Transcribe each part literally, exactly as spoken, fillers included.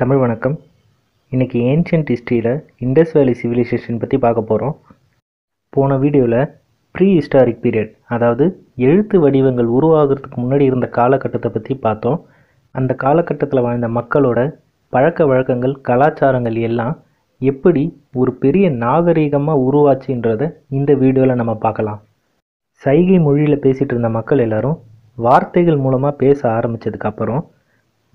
தமிழ் வணக்கம். இன்றைக்கி ஏன்ஷியன்ட் ஹிஸ்ட்ரியில் இண்டஸ் வேலி சிவிலைசேஷன் பற்றி பார்க்க போகிறோம். போன வீடியோவில் ப்ரீ ஹிஸ்டாரிக் பீரியட், அதாவது எழுத்து வடிவங்கள் உருவாகிறதுக்கு முன்னாடி இருந்த காலகட்டத்தை பற்றி பார்த்தோம். அந்த காலகட்டத்தில் வாழ்ந்த மக்களோட பழக்க வழக்கங்கள், கலாச்சாரங்கள் எல்லாம் எப்படி ஒரு பெரிய நாகரீகமாக உருவாச்சுன்றதை இந்த வீடியோவில் நம்ம பார்க்கலாம். சைகை மொழியில் பேசிகிட்டு இருந்த மக்கள் எல்லோரும் வார்த்தைகள் மூலமாக பேச ஆரம்பித்ததுக்கப்புறம்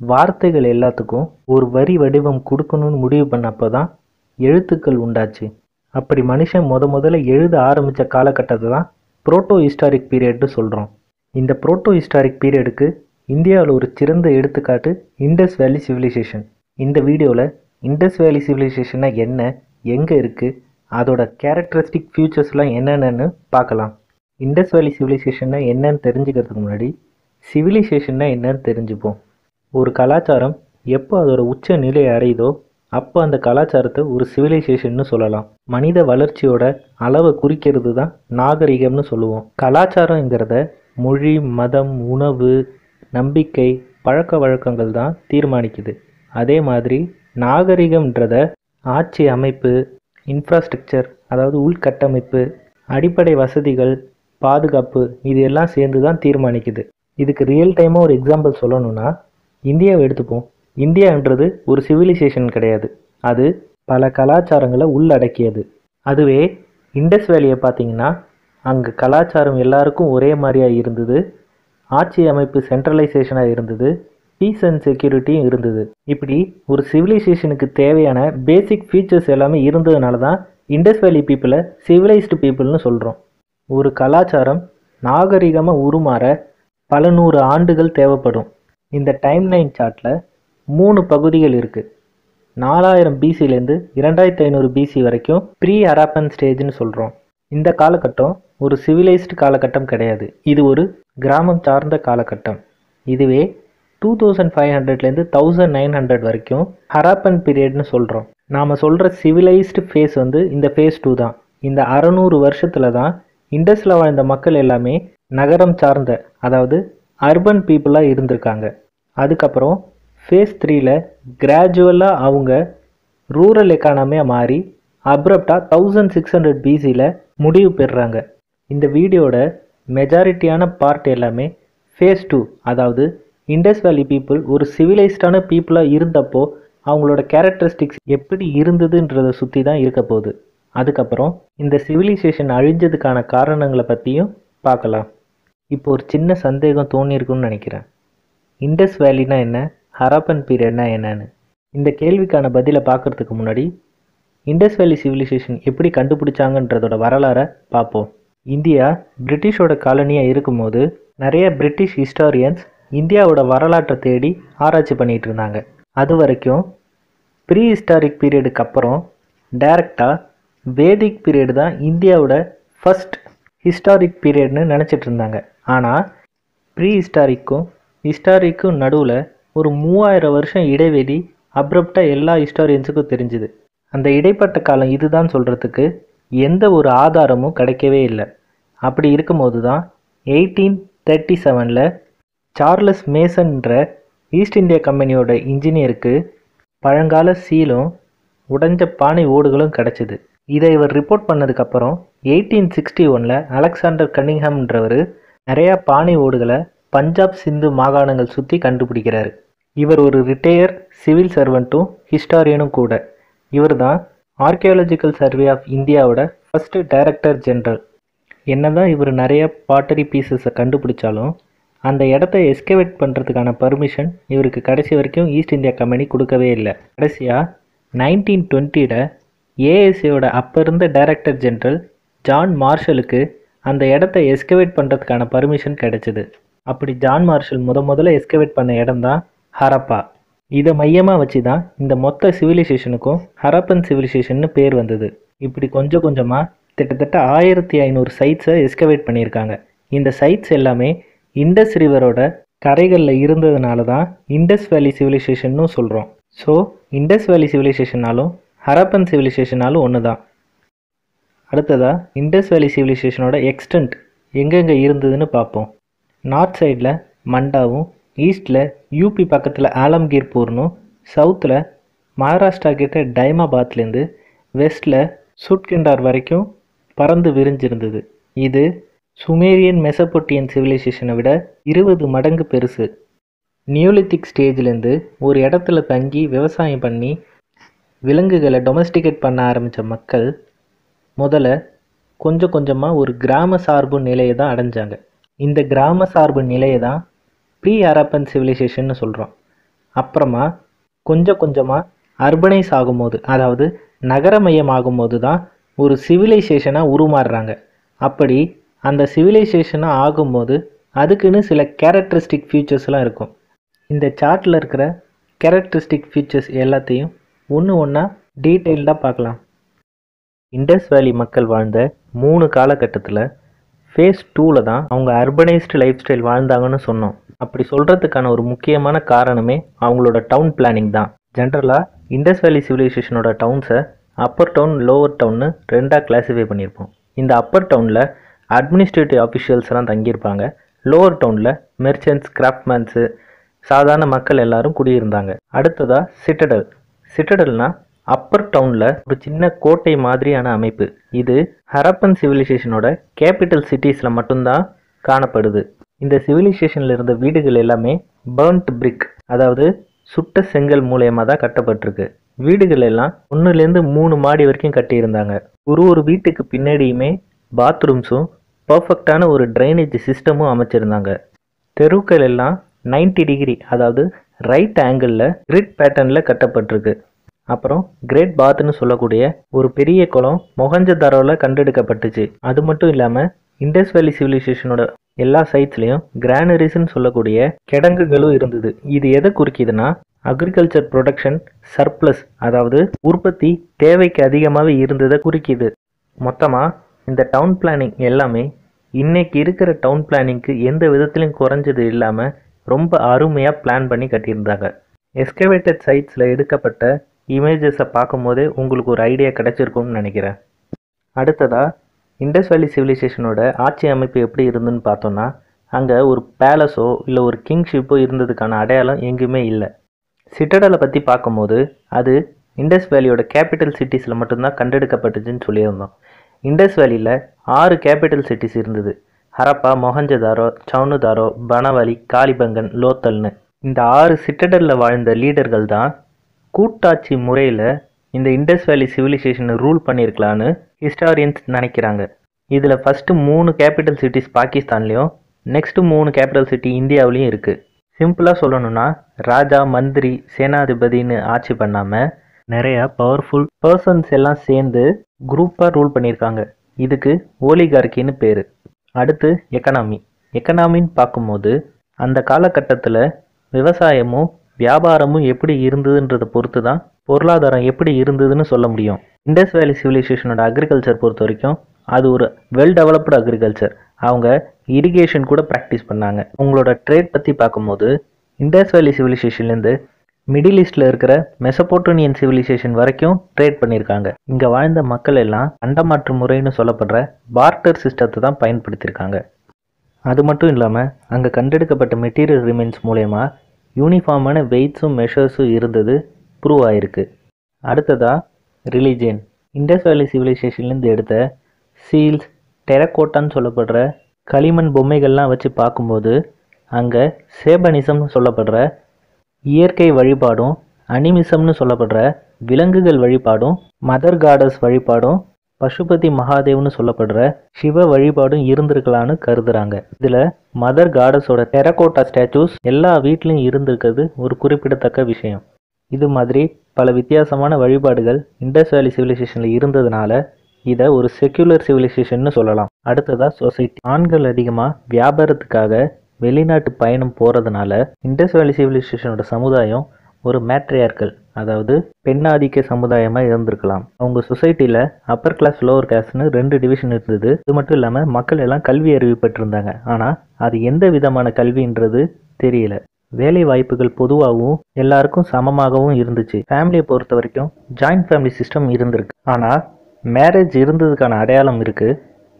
வார்த்தைகள் எல்லாத்துக்கும் ஒரு வரி வடிவம் கொடுக்கணும்னு முடிவு பண்ணப்போ தான் எழுத்துக்கள் உண்டாச்சு. அப்படி மனுஷன் முத முதல்ல எழுத ஆரம்பித்த காலகட்டத்தை தான் புரோட்டோ ஹிஸ்டாரிக் பீரியட்னு சொல்கிறோம். இந்த புரோட்டோ ஹிஸ்டாரிக் பீரியடுக்கு இந்தியாவில் ஒரு சிறந்த எடுத்துக்காட்டு இண்டஸ் வேலி சிவிலைசேஷன். இந்த வீடியோவில் இண்டஸ் வேலி சிவிலைசேஷன்னா என்ன, எங்கே இருக்குது, அதோட கேரக்டரிஸ்டிக் ஃபியூச்சர்ஸ்லாம் என்னென்னு பார்க்கலாம். இண்டஸ் வேலி சிவிலைசேஷன்னா என்னன்னு தெரிஞ்சுக்கிறதுக்கு முன்னாடி சிவிலைசேஷன்னா என்னன்னு தெரிஞ்சுப்போம். ஒரு கலாச்சாரம் எப்போ அதோட உச்ச நிலையை அடையுதோ அப்போ அந்த கலாச்சாரத்தை ஒரு சிவிலைசேஷன்னு சொல்லலாம். மனித வளர்ச்சியோட அளவை குறிக்கிறது தான் நாகரிகம்னு சொல்லுவோம். கலாச்சாரங்கிறத மொழி, மதம், உணவு, நம்பிக்கை, பழக்க வழக்கங்கள் தான் தீர்மானிக்குது. அதே மாதிரி நாகரிகம்ன்றத ஆட்சி அமைப்பு, இன்ஃப்ராஸ்ட்ரக்சர், அதாவது உள்கட்டமைப்பு, அடிப்படை வசதிகள், பாதுகாப்பு, இது எல்லாம் சேர்ந்து தான் தீர்மானிக்குது. இதுக்கு ரியல் டைமாக ஒரு எக்ஸாம்பிள் சொல்லணும்னா இந்தியாவை எடுத்துப்போம். இந்தியான்றது ஒரு சிவிலைசேஷன் கிடையாது, அது பல கலாச்சாரங்களை உள்ளடக்கியது. அதுவே இண்டஸ் வேலியை பார்த்திங்கன்னா அங்கே கலாச்சாரம் எல்லாருக்கும் ஒரே மாதிரியாக இருந்தது, ஆட்சி அமைப்பு சென்ட்ரலைசேஷனாக இருந்தது, பீஸ் அண்ட் செக்யூரிட்டியும் இருந்தது. இப்படி ஒரு சிவிலைசேஷனுக்கு தேவையான பேசிக் ஃபீச்சர்ஸ் எல்லாமே இருந்ததுனால தான் இண்டஸ் வேலி பீப்புளை சிவிலைஸ்டு பீப்புள்னு சொல்கிறோம். ஒரு கலாச்சாரம் நாகரிகமாக உருமாற பல நூறு ஆண்டுகள் தேவைப்படும். இந்த டைம்லைன் சார்ட்டில் மூணு பகுதிகள் இருக்குது. நாலாயிரம் பிசிலேருந்து இரண்டாயிரத்தி ஐநூறு பிசி வரைக்கும் ப்ரீ ஹராப்பன் ஸ்டேஜ்னு சொல்கிறோம். இந்த காலகட்டம் ஒரு சிவிலைஸ்டு காலகட்டம் கிடையாது, இது ஒரு கிராமம் சார்ந்த காலகட்டம். இதுவே டூ தௌசண்ட் ஃபைவ் ஹண்ட்ரட்லேருந்து தௌசண்ட் நைன் ஹண்ட்ரட் வரைக்கும் ஹராப்பன் பீரியட்னு சொல்கிறோம். நாம் சொல்கிற சிவிலைஸ்டு ஃபேஸ் வந்து இந்த ஃபேஸ் டூ தான். இந்த அறநூறு வருஷத்தில் தான் இண்டஸில் வாழ்ந்த மக்கள் எல்லாமே நகரம் சார்ந்த, அதாவது அர்பன் பீப்புளாக இருந்திருக்காங்க. அதுக்கப்புறம் ஃபேஸ் த்ரீயில் கிராஜுவலாக அவங்க ரூரல் எக்கானமியாக மாறி அப்ரப்டாக தௌசண்ட் சிக்ஸ் ஹண்ட்ரட் பிசியில் முடிவு பெறுறாங்க. இந்த வீடியோட மெஜாரிட்டியான பார்ட் எல்லாமே ஃபேஸ் டூ, அதாவது இண்டஸ் வேலி பீப்புள் ஒரு சிவிலைஸ்டான பீப்புளாக இருந்தப்போ அவங்களோட கேரக்டரிஸ்டிக்ஸ் எப்படி இருந்ததுன்றதை சுற்றி தான் இருக்க போகுது. அதுக்கப்புறம் இந்த சிவிலைசேஷன் அழிஞ்சதுக்கான காரணங்களை பற்றியும் பார்க்கலாம். இப்போ ஒரு சின்ன சந்தேகம் தோணியிருக்குன்னு நினைக்கிறேன். இண்டஸ் வேலினா என்ன, ஹராப்பன் பீரியட்னா என்னன்னு. இந்த கேள்விக்கான பதிலை பார்க்குறதுக்கு முன்னாடி இண்டஸ் வேலி சிவிலைசேஷன் எப்படி கண்டுபிடிச்சாங்கன்றதோட வரலாறை பார்ப்போம். இந்தியா பிரிட்டிஷோட காலனியாக இருக்கும்போது நிறைய பிரிட்டிஷ் ஹிஸ்டாரியன்ஸ் இந்தியாவோட வரலாற்றை தேடி ஆராய்ச்சி பண்ணிகிட்டு இருந்தாங்க. அது வரைக்கும் ப்ரீ ஹிஸ்டாரிக் பீரியடுக்கு அப்புறம் டைரக்டாக வேதிக் பீரியட் தான் இந்தியாவோட ஃபஸ்ட் ஹிஸ்டாரிக் பீரியட்னு நினச்சிட்டு இருந்தாங்க. ஆனால் ப்ரீ ஹிஸ்டாரிக்கும் ஹிஸ்டாரிக்கும் நடுவில் ஒரு மூவாயிரம் வருஷம் இடைவெளி அப்ரப்டாக எல்லா ஹிஸ்டாரியன்ஸுக்கும் தெரிஞ்சுது. அந்த இடைப்பட்ட காலம் இதுதான் சொல்கிறதுக்கு எந்த ஒரு ஆதாரமும் கிடைக்கவே இல்லை. அப்படி இருக்கும்போது தான் எயிட்டீன் தேர்ட்டி செவனில் சார்லஸ் மேசன்ற ஈஸ்ட் இந்தியா கம்பெனியோட இன்ஜினியருக்கு பழங்கால சீலும் உடைஞ்ச பானை ஓடுகளும் கிடச்சிது. இதை இவர் ரிப்போர்ட் பண்ணதுக்கப்புறம் எயிட்டீன் சிக்ஸ்டி ஒனில் அலெக்சாண்டர் கன்னிங்ஹாம்ன்றவர் நிறையா பானை ஓடுகளை பஞ்சாப், சிந்து மாகாணங்கள் சுற்றி கண்டுபிடிக்கிறார். இவர் ஒரு ரிட்டையர் சிவில் சர்வெண்ட்டும் ஹிஸ்டாரியனும் கூட. இவர் தான் ஆர்கியாலஜிக்கல் சர்வே ஆஃப் இந்தியாவோட ஃபஸ்ட்டு டைரக்டர் ஜென்ரல். என்ன தான் இவர் நிறைய பாட்டரி பீசஸை கண்டுபிடிச்சாலும் அந்த இடத்த எஸ்கவேட் பண்ணுறதுக்கான பர்மிஷன் இவருக்கு கடைசி வரைக்கும் ஈஸ்ட் இந்தியா கம்பெனி கொடுக்கவே இல்லை. கடைசியாக நைன்டீன் டுவெண்ட்டியில் ஏஎஸ்சியோட அப்போ இருந்த டைரக்டர் ஜென்ரல் ஜான் மார்ஷலுக்கு அந்த இடத்த எஸ்கவேட் பண்ணுறதுக்கான பர்மிஷன் கிடைச்சிது. அப்படி ஜான் மார்ஷல் முத முதல்ல எஸ்கவேட் பண்ண இடம்தான் ஹரப்பா. இதை மையமாக வச்சு தான் இந்த மொத்த சிவிலைசேஷனுக்கும் ஹரப்பன் சிவிலைசேஷன்னு பேர் வந்தது. இப்படி கொஞ்சம் கொஞ்சமாக கிட்டத்தட்ட ஆயிரத்தி ஐநூறு சைட்ஸை எஸ்கவேட் பண்ணியிருக்காங்க. இந்த சைட்ஸ் எல்லாமே இண்டஸ் ரிவரோட கரைகளில் இருந்ததுனால தான் இண்டஸ் வேலி சிவிலைசேஷன்னு சொல்கிறோம். ஸோ இண்டஸ் வேலி சிவிலைசேஷனாலும் ஹரப்பன் சிவிலைசேஷனாலும் ஒன்று தான். அடுத்ததாக இண்டஸ் வேலி சிவிலைசேஷனோட எக்ஸ்டெண்ட் எங்கெங்கே இருந்ததுன்னு பார்ப்போம். நார்த் சைடில் மண்டாவும், ஈஸ்டில் யூபி பக்கத்தில் ஆலம்கீர்பூர்னும், சவுத்தில் மகாராஷ்டிரா கிட்ட டைமாபாத்லேருந்து வெஸ்டில் சூட்கெண்டார் வரைக்கும் பறந்து விரிஞ்சிருந்தது. இது சுமேரியன் மெசபொட்டியன் சிவிலைசேஷனை விட இருபது மடங்கு பெருசு. நியோலித்திக் ஸ்டேஜ்லேருந்து ஒரு இடத்துல தங்கி விவசாயம் பண்ணி விலங்குகளை டொமஸ்டிகேட் பண்ண ஆரம்பித்த மக்கள் முதல்ல கொஞ்சம் கொஞ்சமாக ஒரு கிராம சார்பு நிலையை தான் அடைஞ்சாங்க. இந்த கிராம சார்பு நிலையை தான் ப்ரீ ஹரப்பன் சிவிலைசேஷன்னு சொல்கிறோம். அப்புறமா கொஞ்சம் கொஞ்சமாக அர்பனைஸ் ஆகும்போது, அதாவது நகரமயமாகும் போது தான் ஒரு சிவிலைசேஷனாக உருமாறுறாங்க. அப்படி அந்த சிவிலைசேஷனாக ஆகும்போது அதுக்குன்னு சில கேரக்டரிஸ்டிக் ஃபீச்சர்ஸ்லாம் இருக்கும். இந்த சார்ட்டில் இருக்கிற கேரக்டரிஸ்டிக் ஃபீச்சர்ஸ் எல்லாத்தையும் ஒன்று ஒன்றா டீட்டெயில்டாக பார்க்கலாம். இண்டஸ் வேலி மக்கள் வாழ்ந்த மூணு காலகட்டத்தில் ஃபேஸ் டூவில் தான் அவங்க அர்பனைஸ்டு லைஃப் ஸ்டைல் வாழ்ந்தாங்கன்னு சொன்னோம். அப்படி சொல்கிறதுக்கான ஒரு முக்கியமான காரணமே அவங்களோட டவுன் பிளானிங் தான். ஜென்ரலாக இண்டஸ் வேலி சிவிலைசேஷனோட டவுன்ஸை அப்பர் டவுன், லோவர் டவுன்னு ரெண்டாக கிளாஸிஃபை பண்ணியிருப்போம். இந்த அப்பர் டவுனில் அட்மினிஸ்ட்ரேட்டிவ் ஆஃபிஷியல்ஸ்லாம் தங்கியிருப்பாங்க. லோவர் டவுனில் மெர்ச்சன்ட்ஸ், கிராஃப்ட்மேன்ஸு, சாதாரண மக்கள் எல்லாரும் குடியிருந்தாங்க. அடுத்ததாக சிட்டடல். சிட்டடல்னால் அப்பர் டவுனில் ஒரு சின்ன கோட்டை மாதிரியான அமைப்பு. இது ஹரப்பன் சிவிலைசேஷனோட கேபிட்டல் சிட்டிஸில் மட்டும்தான் காணப்படுது. இந்த சிவிலைசேஷனில் இருந்த வீடுகள் எல்லாமே பர்ன்ட் பிரிக், அதாவது சுட்ட செங்கல் மூலயமா தான் கட்டப்பட்டிருக்கு. வீடுகள் எல்லாம் ஒன்றுலேருந்து மூணு மாடி வரைக்கும் கட்டியிருந்தாங்க. ஒரு ஒரு வீட்டுக்கு பின்னாடியுமே பாத்ரூம்ஸும் பர்ஃபெக்டான ஒரு ட்ரைனேஜ் சிஸ்டமும் அமைச்சிருந்தாங்க. தெருக்கள் எல்லாம் நைன்டி டிகிரி, அதாவது ரைட் ஆங்கிளில் கிரிட் பேட்டர்னில் கட்டப்பட்டிருக்கு. அப்புறம் கிரேட் பாத்னு சொல்லக்கூடிய ஒரு பெரிய குளம் மொஹஞ்சதாரோவில் கண்டெடுக்கப்பட்டுச்சு. அது மட்டும் இல்லாமல் இண்டஸ் வேலி சிவிலைசேஷனோட எல்லா சைட்ஸ்லேயும் கிரானரிஸ்ன்னு சொல்லக்கூடிய கிடங்குகளும் இருந்தது. இது எதை குறிக்கிதுன்னா அக்ரிகல்ச்சர் ப்ரொடக்ஷன் சர்ப்ளஸ், அதாவது உற்பத்தி தேவைக்கு அதிகமாகவே இருந்ததை குறிக்கிது. மொத்தமாக இந்த டவுன் பிளானிங் எல்லாமே இன்றைக்கி இருக்கிற டவுன் பிளானிங்க்கு எந்த விதத்துலையும் குறைஞ்சது இல்லாமல் ரொம்ப அருமையாக பிளான் பண்ணி கட்டியிருந்தாங்க. எஸ்கவேட்டட் சைட்ஸில் எடுக்கப்பட்ட இமேஜஸை பார்க்கும்போதே உங்களுக்கு ஒரு ஐடியா கிடைச்சிருக்கும்னு நினைக்கிறேன். அடுத்ததாக இண்டஸ் வேலி சிவிலைசேஷனோட ஆட்சி அமைப்பு எப்படி இருந்துன்னு பார்த்தோன்னா, அங்கே ஒரு பேலஸோ இல்லை ஒரு கிங்ஷிப்போ இருந்ததுக்கான அடையாளம் எங்கேயுமே இல்லை. சிட்டடலை பற்றி பார்க்கும்போது அது இண்டஸ் வேலியோட கேபிட்டல் சிட்டிஸில் மட்டும்தான் கண்டெடுக்கப்பட்டுச்சுன்னு சொல்லியிருந்தோம். இண்டஸ் வேலியில் ஆறு கேபிட்டல் சிட்டிஸ் இருந்தது. ஹரப்பா, மொஹஞ்சதாரோ, சவுனுதாரோ, பனவாலி, காலிபங்கன், லோத்தல்னு. இந்த ஆறு சிட்டடலில் வாழ்ந்த லீடர்கள் தான் கூட்டாட்சி முறையில் இந்த இண்டஸ் வேலி சிவிலைசேஷனை ரூல் பண்ணியிருக்கலான்னு ஹிஸ்டாரியன்ஸ் நினைக்கிறாங்க. இதில் ஃபஸ்ட்டு மூணு கேபிட்டல் சிட்டிஸ் பாகிஸ்தான்லேயும் நெக்ஸ்ட்டு மூணு கேபிட்டல் சிட்டி இந்தியாவிலையும் இருக்குது. சிம்பிளாக சொல்லணும்னா ராஜா, மந்திரி, சேனாதிபதினு ஆட்சி பண்ணாமல் நிறையா பவர்ஃபுல் பர்சன்ஸ் எல்லாம் சேர்ந்து குரூப்பாக ரூல் பண்ணியிருக்காங்க. இதுக்கு ஓலிகார்க்கின்னு பேர். அடுத்து எக்கனாமி. எக்கனாமின்னு பார்க்கும்போது அந்த காலகட்டத்தில் விவசாயமும் வியாபாரமும் எப்படி இருந்ததுன்றதை பொறுத்து தான் பொருளாதாரம் எப்படி இருந்ததுன்னு சொல்ல முடியும். இண்டஸ் வேலி சிவிலைசேஷனோட அக்ரிகல்ச்சர் பொறுத்த வரைக்கும் அது ஒரு வெல் டெவலப்டு அக்ரிகல்ச்சர். அவங்க இரிகேஷன் கூட ப்ராக்டிஸ் பண்ணாங்க. அவங்களோட ட்ரேட் பற்றி பார்க்கும்போது இண்டஸ் வேலி சிவிலைசேஷன்லேருந்து மிடில் ஈஸ்டில் இருக்கிற மெசபொட்டோனியன் சிவிலைசேஷன் வரைக்கும் ட்ரேட் பண்ணியிருக்காங்க. இங்கே வாழ்ந்த மக்கள் எல்லாம் அண்டமாற்று முறைன்னு சொல்லப்படுற பார்ட்டர் சிஸ்டத்தை தான் பயன்படுத்தியிருக்காங்க. அது மட்டும் இல்லாமல் அங்கே கண்டெடுக்கப்பட்ட மெட்டீரியல் ரிமைன்ஸ் மூலயமா யூனிஃபார்மான வெயிட்ஸும் மெஷர்ஸும் இருந்தது ப்ரூவ் ஆகிருக்கு. அடுத்ததாக ரிலீஜியன். இண்டஸ் வேலி சிவிலைசேஷன்லேருந்து எடுத்த சீல்ஸ், டெரக்கோட்டான்னு சொல்லப்படுற களிமண் பொம்மைகள்லாம் வச்சு பார்க்கும்போது அங்கே சேபனிசம்னு சொல்லப்படுற இயற்கை வழிபாடும், அனிமிசம்னு சொல்லப்படுற விலங்குகள் வழிபாடும், மதர் காடஸ் வழிபாடும், பசுபதி மகாதேவ்னு சொல்லப்படுற சிவ வழிபாடும் இருந்திருக்கலான்னு கருதுகிறாங்க. இதில் மதர் காடஸோட டெரக்கோட்டா ஸ்டாச்சூஸ் எல்லா வீட்லையும் இருந்திருக்கிறது ஒரு குறிப்பிடத்தக்க விஷயம். இது மாதிரி பல வித்தியாசமான வழிபாடுகள் இண்டஸ் வேலி சிவிலைசேஷனில் இருந்ததுனால இதை ஒரு செக்யூலர் சிவிலைசேஷன்னு சொல்லலாம். அடுத்ததாக சொசைட்டி. ஆண்கள் அதிகமாக வியாபாரத்துக்காக வெளிநாட்டு பயணம் போகிறதுனால இண்டஸ் வேலி சிவிலைசேஷனோட சமுதாயம் ஒரு மேட்ரியார்கள், அதாவது பெண்ணாதிக்க சமுதாயமாக இருந்திருக்கலாம். அவங்க சொசைட்டியில் அப்பர் கிளாஸ், லோவர் கிளாஸ்னு ரெண்டு டிவிஷன் இருந்தது. அது மட்டும் இல்லாமல் மக்கள் எல்லாம் கல்வி அறிவு பெற்றிருந்தாங்க. ஆனால் அது எந்த விதமான கல்வின்றது தெரியல. வேலை வாய்ப்புகள் பொதுவாகவும் எல்லாருக்கும் சமமாகவும் இருந்துச்சு. ஃபேமிலியை பொறுத்த வரைக்கும் ஜாயிண்ட் ஃபேமிலி சிஸ்டம் இருந்திருக்கு. ஆனால் மேரேஜ் இருந்ததுக்கான அடையாளம் இருக்குது.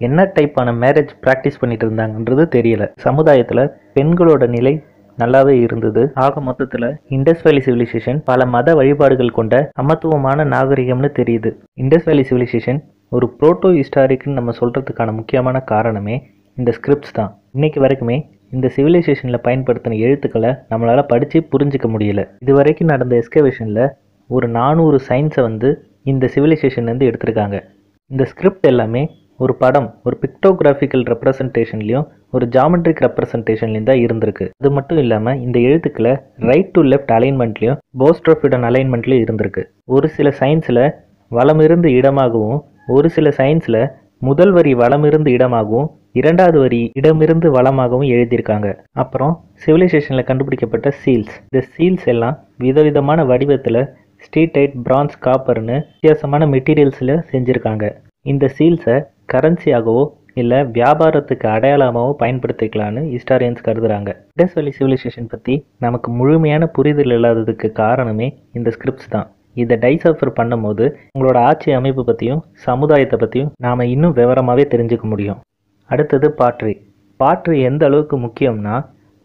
என்ன டைப்பான மேரேஜ் ப்ராக்டிஸ் பண்ணிட்டு இருந்தாங்கன்றது தெரியல. சமுதாயத்தில் பெண்களோட நிலை நல்லாவே இருந்தது. ஆக மொத்தத்துல இண்டஸ் வேலி சிவிலைசேஷன் பல மத வழிபாடுகள் கொண்ட அமத்துவமான நாகரிகம்னு தெரியுது. இண்டஸ் வேலி சிவிலைசேஷன் ஒரு புரோட்டோ ஹிஸ்டாரிக்னு நம்ம சொல்கிறதுக்கான முக்கியமான காரணமே இந்த ஸ்கிரிப்ட்ஸ் தான். இன்றைக்கு வரைக்குமே இந்த சிவிலைசேஷனில் பயன்படுத்தின எழுத்துக்களை நம்மளால் படித்து புரிஞ்சிக்க முடியல. இது வரைக்கும் நடந்த எஸ்கவேஷனில் ஒரு நானூறு சயின்ஸை வந்து இந்த சிவிலைசேஷன்லேருந்து எடுத்திருக்காங்க. இந்த ஸ்கிரிப்ட் எல்லாமே ஒரு படம், ஒரு பிக்டோகிராஃபிக்கல் ரெப்ரசன்டேஷன்லேயும் ஒரு ஜாமெட்ரிக் ரெப்ரசன்டேஷன்லேயும் தான் இருந்திருக்கு. அது மட்டும் இல்லாமல் இந்த எழுத்துக்களை ரைட் டு லெஃப்ட் அலைன்மெண்ட்லேயும் போஸ்ட்ரோஃபிடன் அலைன்மெண்ட்லேயும் இருந்திருக்கு. ஒரு சில சயின்ஸில் வலமிருந்து இடமாகவும் ஒரு சில சயின்ஸில் முதல் வரி வளமிருந்து இடமாகவும் இரண்டாவது வரி இடமிருந்து வளமாகவும் எழுதியிருக்காங்க. அப்புறம் சிவிலைசேஷனில் கண்டுபிடிக்கப்பட்ட சீல்ஸ், இந்த சீல்ஸ் எல்லாம் விதவிதமான வடிவத்தில் ஸ்ட்ரீட்லைட், பிரான்ஸ், காப்பர்னு வித்தியாசமான மெட்டீரியல்ஸில் செஞ்சுருக்காங்க. இந்த சீல்ஸை கரன்சியாகவோ இல்லை வியாபாரத்துக்கு அடையாளமாகவோ பயன்படுத்திக்கலான்னு ஹிஸ்டாரியன்ஸ் கருதுகிறாங்க. இண்டஸ் வேலி சிவிலைசேஷன் பற்றி நமக்கு முழுமையான புரிதல் இல்லாததுக்கு காரணமே இந்த ஸ்கிரிப்ட்ஸ் தான். இதை டைசஃபர் பண்ணும்போது உங்களோட ஆட்சி அமைப்பு பற்றியும் சமுதாயத்தை பற்றியும் நாம் இன்னும் விவரமாகவே தெரிஞ்சுக்க முடியும். அடுத்தது பாட்ரி. பாட்ரி எந்த அளவுக்கு முக்கியம்னா,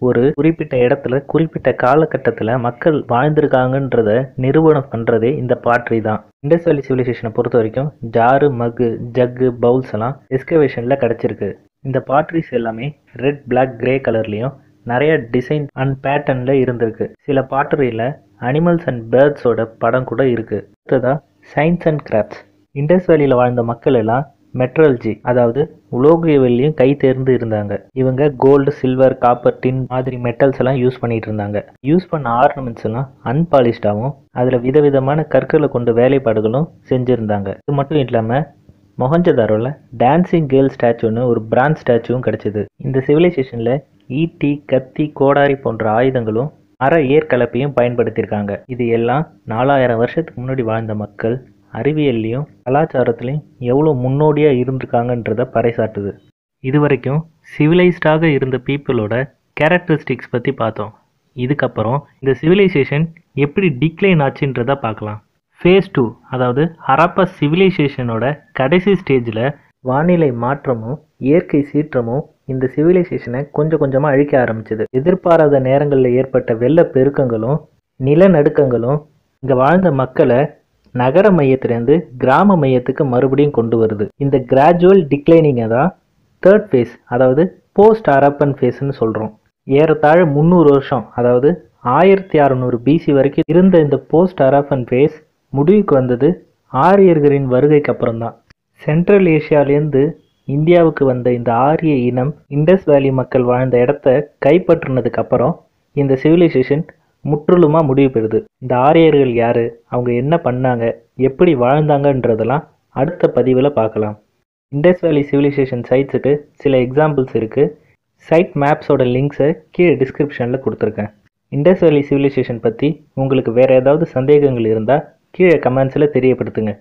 ஒரு குறிப்பிட்ட இடத்துல குறிப்பிட்ட காலகட்டத்தில் மக்கள் வாழ்ந்திருக்காங்கன்றத நிரூபணம் பண்ணுறதே இந்த பாட்ரி தான். இண்டஸ் வேலி சிவிலைசேஷனை பொறுத்த வரைக்கும் ஜாரு, மகு, ஜக்கு, பவுல்ஸ் எல்லாம் எஸ்கவேஷனில் கிடச்சிருக்கு. இந்த பாட்ரிஸ் எல்லாமே ரெட், பிளாக், கிரே கலர்லேயும் நிறைய டிசைன் அண்ட் பேட்டர்னில் இருந்திருக்கு. சில பாட்டரியில் அனிமல்ஸ் அண்ட் பேர்ட்ஸோட படம் கூட இருக்குது. அடுத்ததான் சயின்ஸ் அண்ட் கிராஃப்ட்ஸ். இண்டஸ் வேலியில் வாழ்ந்த மக்கள் எல்லாம் மெட்ரல்ஜி, அதாவது உலோகியவிலையும் கை தேர்ந்து இருந்தாங்க. இவங்க கோல்டு, சில்வர், காப்பர், டின் மாதிரி மெட்டல்ஸ் எல்லாம் யூஸ் பண்ணிட்டு இருந்தாங்க. யூஸ் பண்ண ஆர்னமெண்ட்ஸ் எல்லாம் அன்பாலிஷ்டாகவும் அதில் விதவிதமான கற்களை கொண்டு வேலைப்பாடுகளும் செஞ்சுருந்தாங்க. இது மட்டும் இல்லாமல் மொஹஞ்சதாரோவில் டான்சிங் கேர்ள் ஸ்டாச்சுன்னு ஒரு பிரான்ஸ் ஸ்டாச்சுவும் கிடச்சிது. இந்த சிவிலைசேஷனில் ஈட்டி, கத்தி, கோடாரி போன்ற ஆயுதங்களும் அற ஏற்கலப்பையும் பயன்படுத்தியிருக்காங்க. இது எல்லாம் நாலாயிரம் வருஷத்துக்கு முன்னாடி வாழ்ந்த மக்கள் அறிவியல்லையும் கலாச்சாரத்துலையும் எவ்வளோ முன்னோடியாக இருந்திருக்காங்கன்றத பறைசாட்டுது. இது வரைக்கும் சிவிலைஸ்டாக இருந்த பீப்புளோட கேரக்டரிஸ்டிக்ஸ் பற்றி பார்த்தோம். இதுக்கப்புறம் இந்த சிவிலைசேஷன் எப்படி டிக்ளைன் ஆச்சுன்றதை பார்க்கலாம். ஃபேஸ் டூ, அதாவது ஹராப்பா சிவிலைசேஷனோட கடைசி ஸ்டேஜில் வானிலை மாற்றமும் இயற்கை சீற்றமும் இந்த சிவிலைசேஷனை கொஞ்சம் கொஞ்சமாக அழிக்க ஆரம்பிச்சது. எதிர்பாராத நேரங்களில் ஏற்பட்ட வெள்ள பெருக்கங்களும் நிலநடுக்கங்களும் இங்கே வாழ்ந்த மக்களை நகர மையத்திலேருந்து கிராம மையத்துக்கு மறுபடியும் கொண்டு வருது. இந்த கிராஜுவல் டிக்ளைனிங்கை தான் தேர்ட் ஃபேஸ், அதாவது போஸ்ட் அரப்பன் ஃபேஸ்ன்னு சொல்கிறோம். ஏறத்தாழ முந்நூறு வருஷம், அதாவது ஆயிரத்தி அறநூறு பிசி வரைக்கும் இருந்த இந்த போஸ்ட் அரப்பன் ஃபேஸ் முடிவுக்கு வந்தது ஆரியர்களின் வருகைக்கு அப்புறம்தான். சென்ட்ரல் ஏஷியாவிலேருந்து இந்தியாவுக்கு வந்த இந்த ஆரிய இனம் இண்டஸ் வேலி மக்கள் வாழ்ந்த இடத்த கைப்பற்றினதுக்கு அப்புறம் இந்த சிவிலைசேஷன் முற்றிலுமாக முடிவு பெறுது. இந்த ஆரியர்கள் யார், அவங்க என்ன பண்ணாங்க, எப்படி வாழ்ந்தாங்கன்றதெல்லாம் அடுத்த பதிவில் பார்க்கலாம். இண்டஸ் வேலி சிவிலைசேஷன் சைட்ஸுக்கு சில எக்ஸாம்பிள்ஸ் இருக்குது. சைட் மேப்ஸோட லிங்க்ஸை கீழே டிஸ்கிரிப்ஷனில் கொடுத்துருக்கேன். இண்டஸ் வேலி சிவிலைசேஷன் பற்றி உங்களுக்கு வேறு ஏதாவது சந்தேகங்கள் இருந்தால் கீழே கமெண்ட்ஸில் தெரியப்படுத்துங்க.